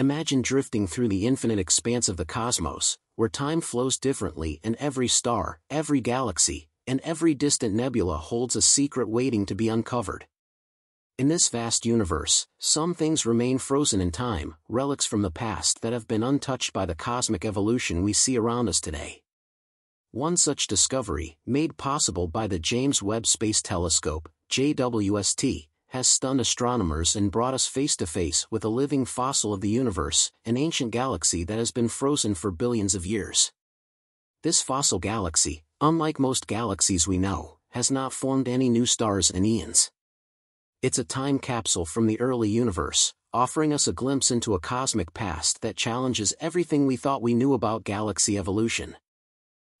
Imagine drifting through the infinite expanse of the cosmos, where time flows differently and every star, every galaxy, and every distant nebula holds a secret waiting to be uncovered. In this vast universe, some things remain frozen in time, relics from the past that have been untouched by the cosmic evolution we see around us today. One such discovery, made possible by the James Webb Space Telescope, JWST, has stunned astronomers and brought us face-to-face with a living fossil of the universe, an ancient galaxy that has been frozen for billions of years. This fossil galaxy, unlike most galaxies we know, has not formed any new stars and eons. It's a time capsule from the early universe, offering us a glimpse into a cosmic past that challenges everything we thought we knew about galaxy evolution.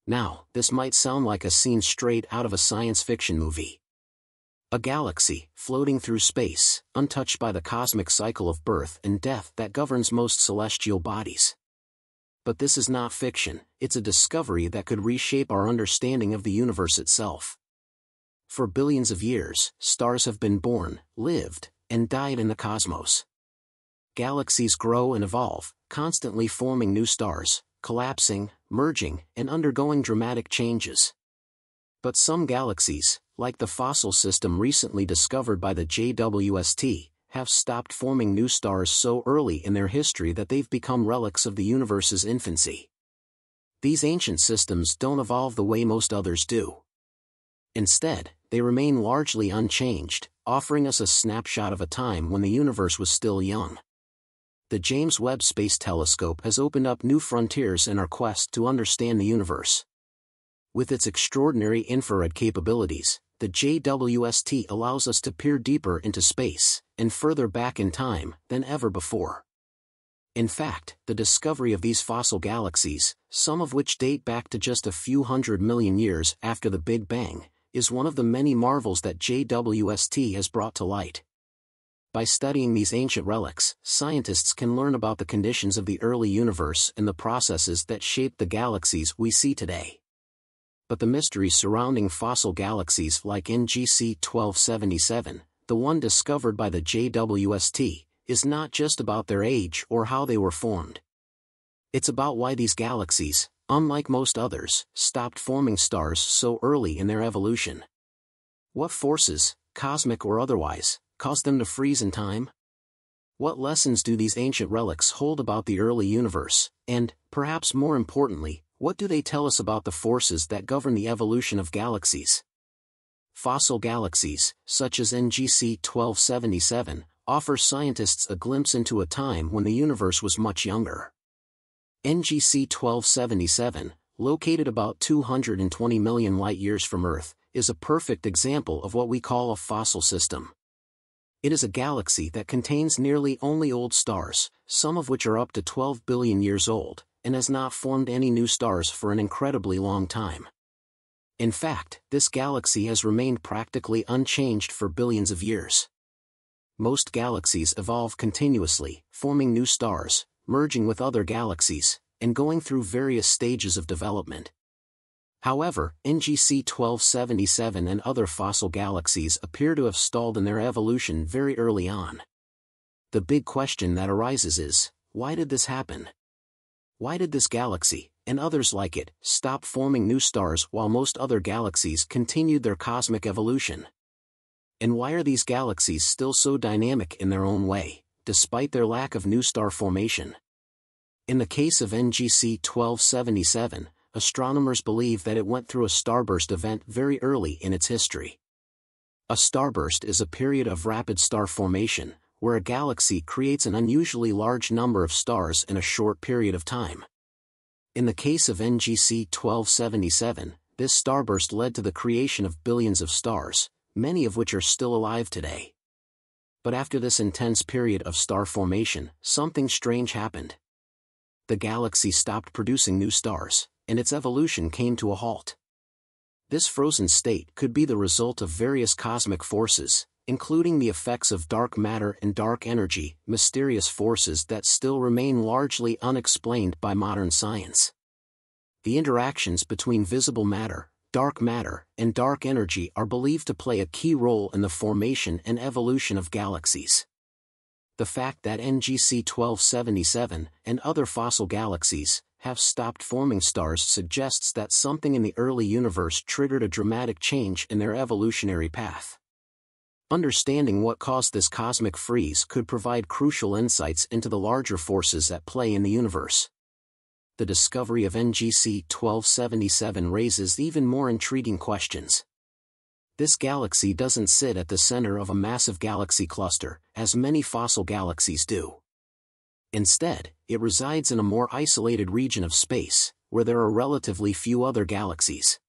Now, this might sound like a scene straight out of a science fiction movie. A galaxy, floating through space, untouched by the cosmic cycle of birth and death that governs most celestial bodies. But this is not fiction, it's a discovery that could reshape our understanding of the universe itself. For billions of years, stars have been born, lived, and died in the cosmos. Galaxies grow and evolve, constantly forming new stars, collapsing, merging, and undergoing dramatic changes. But some galaxies, like the fossil system recently discovered by the JWST, have stopped forming new stars so early in their history that they've become relics of the universe's infancy. These ancient systems don't evolve the way most others do. Instead, they remain largely unchanged, offering us a snapshot of a time when the universe was still young. The James Webb Space Telescope has opened up new frontiers in our quest to understand the universe. With its extraordinary infrared capabilities, the JWST allows us to peer deeper into space, and further back in time, than ever before. In fact, the discovery of these fossil galaxies, some of which date back to just a few hundred million years after the Big Bang, is one of the many marvels that JWST has brought to light. By studying these ancient relics, scientists can learn about the conditions of the early universe and the processes that shaped the galaxies we see today. But the mysteries surrounding fossil galaxies like NGC 1277, the one discovered by the JWST, is not just about their age or how they were formed. It's about why these galaxies, unlike most others, stopped forming stars so early in their evolution. What forces, cosmic or otherwise, caused them to freeze in time? What lessons do these ancient relics hold about the early universe, and, perhaps more importantly, what do they tell us about the forces that govern the evolution of galaxies? Fossil galaxies, such as NGC 1277, offer scientists a glimpse into a time when the universe was much younger. NGC 1277, located about 220 million light-years from Earth, is a perfect example of what we call a fossil system. It is a galaxy that contains nearly only old stars, some of which are up to 12 billion years old, and has not formed any new stars for an incredibly long time. In fact, this galaxy has remained practically unchanged for billions of years. Most galaxies evolve continuously, forming new stars, merging with other galaxies, and going through various stages of development. However, NGC 1277 and other fossil galaxies appear to have stalled in their evolution very early on. The big question that arises is, why did this happen? Why did this galaxy, and others like it, stop forming new stars while most other galaxies continued their cosmic evolution? And why are these galaxies still so dynamic in their own way, despite their lack of new star formation? In the case of NGC 1277, astronomers believe that it went through a starburst event very early in its history. A starburst is a period of rapid star formation, where a galaxy creates an unusually large number of stars in a short period of time. In the case of NGC 1277, this starburst led to the creation of billions of stars, many of which are still alive today. But after this intense period of star formation, something strange happened. The galaxy stopped producing new stars, and its evolution came to a halt. This frozen state could be the result of various cosmic forces, including the effects of dark matter and dark energy, mysterious forces that still remain largely unexplained by modern science. The interactions between visible matter, and dark energy are believed to play a key role in the formation and evolution of galaxies. the fact that NGC 1277 and other fossil galaxies have stopped forming stars suggests that something in the early universe triggered a dramatic change in their evolutionary path. Understanding what caused this cosmic freeze could provide crucial insights into the larger forces at play in the universe. The discovery of NGC 1277 raises even more intriguing questions. This galaxy doesn't sit at the center of a massive galaxy cluster, as many fossil galaxies do. Instead, it resides in a more isolated region of space, where there are relatively few other galaxies.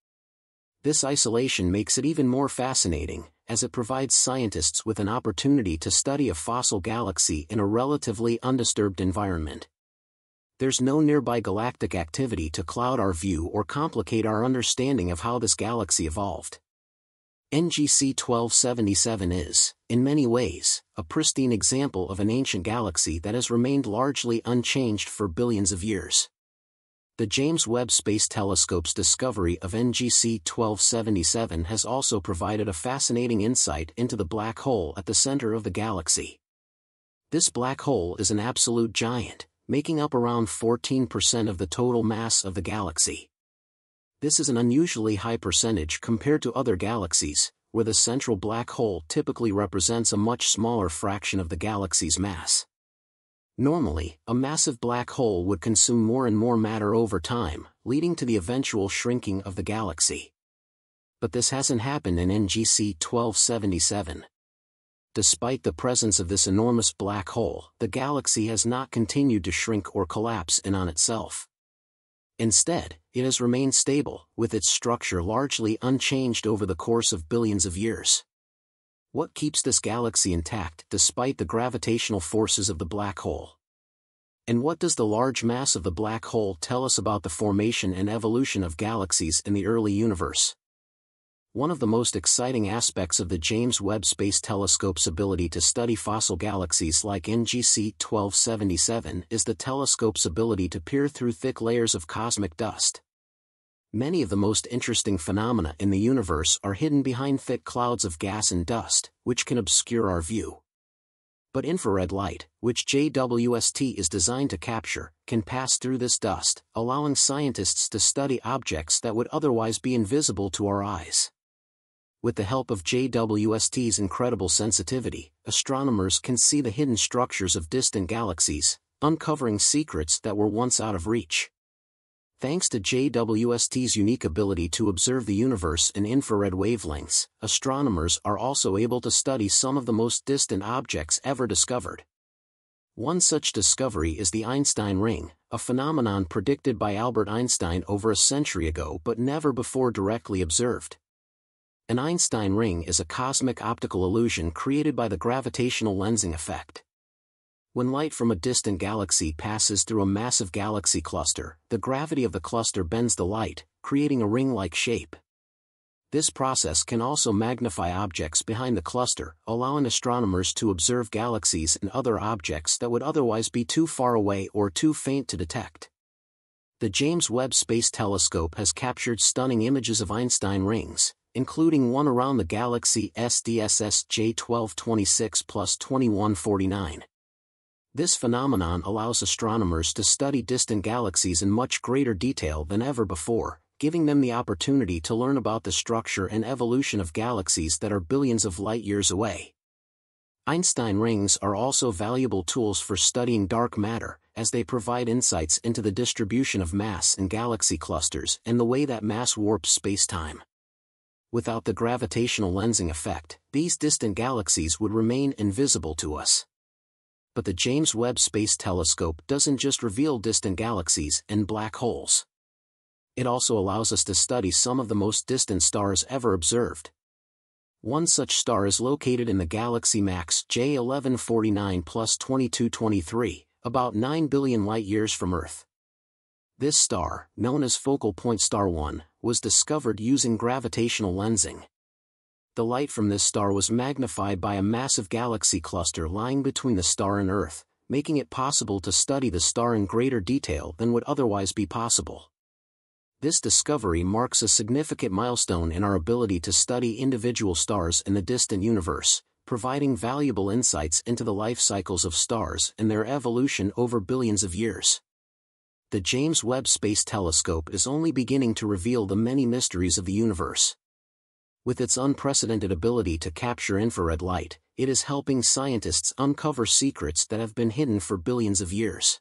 This isolation makes it even more fascinating, as it provides scientists with an opportunity to study a fossil galaxy in a relatively undisturbed environment. There's no nearby galactic activity to cloud our view or complicate our understanding of how this galaxy evolved. NGC 1277 is, in many ways, a pristine example of an ancient galaxy that has remained largely unchanged for billions of years. The James Webb Space Telescope's discovery of NGC 1277 has also provided a fascinating insight into the black hole at the center of the galaxy. This black hole is an absolute giant, making up around 14% of the total mass of the galaxy. This is an unusually high percentage compared to other galaxies, where the central black hole typically represents a much smaller fraction of the galaxy's mass. Normally, a massive black hole would consume more and more matter over time, leading to the eventual shrinking of the galaxy. But this hasn't happened in NGC 1277. Despite the presence of this enormous black hole, the galaxy has not continued to shrink or collapse in on itself. Instead, it has remained stable, with its structure largely unchanged over the course of billions of years. What keeps this galaxy intact despite the gravitational forces of the black hole? And what does the large mass of the black hole tell us about the formation and evolution of galaxies in the early universe? One of the most exciting aspects of the James Webb Space Telescope's ability to study fossil galaxies like NGC 1277 is the telescope's ability to peer through thick layers of cosmic dust. Many of the most interesting phenomena in the universe are hidden behind thick clouds of gas and dust, which can obscure our view. But infrared light, which JWST is designed to capture, can pass through this dust, allowing scientists to study objects that would otherwise be invisible to our eyes. With the help of JWST's incredible sensitivity, astronomers can see the hidden structures of distant galaxies, uncovering secrets that were once out of reach. Thanks to JWST's unique ability to observe the universe in infrared wavelengths, astronomers are also able to study some of the most distant objects ever discovered. One such discovery is the Einstein Ring, a phenomenon predicted by Albert Einstein over a century ago but never before directly observed. An Einstein ring is a cosmic optical illusion created by the gravitational lensing effect. When light from a distant galaxy passes through a massive galaxy cluster, the gravity of the cluster bends the light, creating a ring-like shape. This process can also magnify objects behind the cluster, allowing astronomers to observe galaxies and other objects that would otherwise be too far away or too faint to detect. The James Webb Space Telescope has captured stunning images of Einstein rings, including one around the galaxy SDSS J1226+2149. This phenomenon allows astronomers to study distant galaxies in much greater detail than ever before, giving them the opportunity to learn about the structure and evolution of galaxies that are billions of light-years away. Einstein rings are also valuable tools for studying dark matter, as they provide insights into the distribution of mass in galaxy clusters and the way that mass warps space-time. Without the gravitational lensing effect, these distant galaxies would remain invisible to us. But the James Webb Space Telescope doesn't just reveal distant galaxies and black holes. It also allows us to study some of the most distant stars ever observed. One such star is located in the galaxy MACS J1149+2223, about 9 billion light-years from Earth. This star, known as Focal Point Star 1, was discovered using gravitational lensing. The light from this star was magnified by a massive galaxy cluster lying between the star and Earth, making it possible to study the star in greater detail than would otherwise be possible. This discovery marks a significant milestone in our ability to study individual stars in the distant universe, providing valuable insights into the life cycles of stars and their evolution over billions of years. The James Webb Space Telescope is only beginning to reveal the many mysteries of the universe. With its unprecedented ability to capture infrared light, it is helping scientists uncover secrets that have been hidden for billions of years.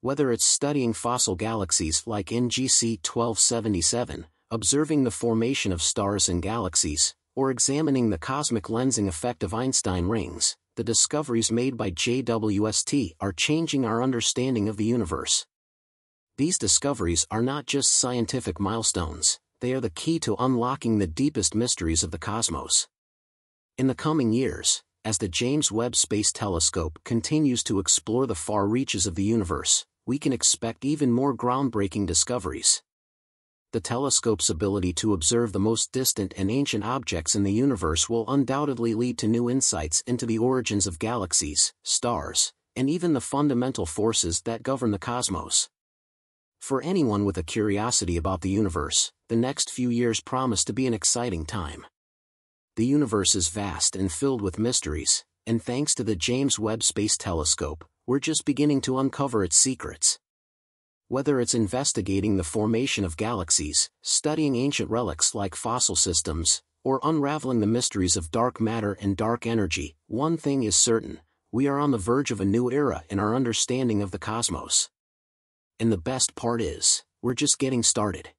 Whether it's studying fossil galaxies like NGC 1277, observing the formation of stars and galaxies, or examining the cosmic lensing effect of Einstein rings, the discoveries made by JWST are changing our understanding of the universe. These discoveries are not just scientific milestones, they are the key to unlocking the deepest mysteries of the cosmos. In the coming years, as the James Webb Space Telescope continues to explore the far reaches of the universe, we can expect even more groundbreaking discoveries. The telescope's ability to observe the most distant and ancient objects in the universe will undoubtedly lead to new insights into the origins of galaxies, stars, and even the fundamental forces that govern the cosmos. For anyone with a curiosity about the universe, the next few years promise to be an exciting time. The universe is vast and filled with mysteries, and thanks to the James Webb Space Telescope, we're just beginning to uncover its secrets. Whether it's investigating the formation of galaxies, studying ancient relics like fossil systems, or unraveling the mysteries of dark matter and dark energy, one thing is certain: we are on the verge of a new era in our understanding of the cosmos. And the best part is, we're just getting started.